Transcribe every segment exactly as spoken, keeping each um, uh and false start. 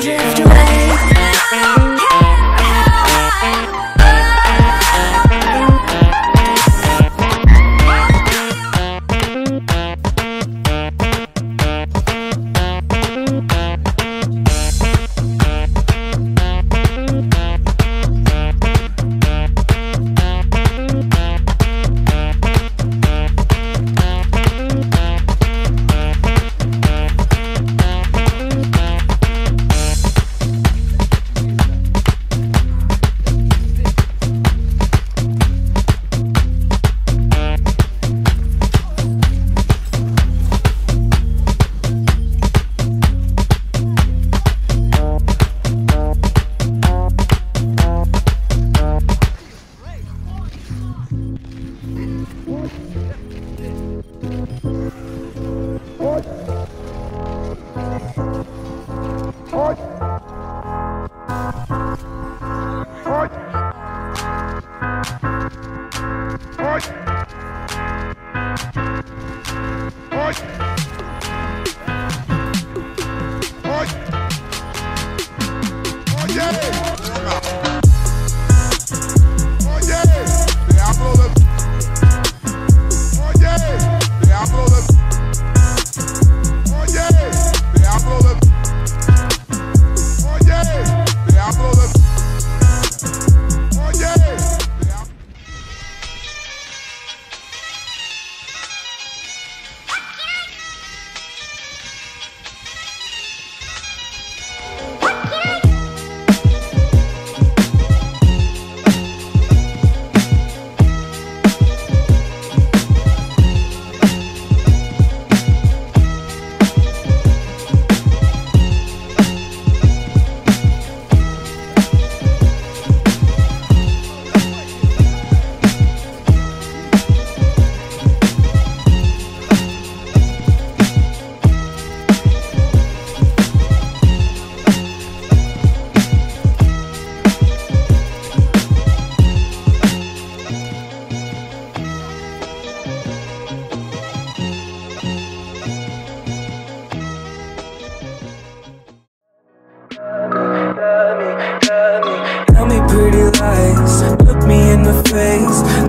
drift away.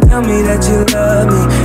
Tell me that you love me.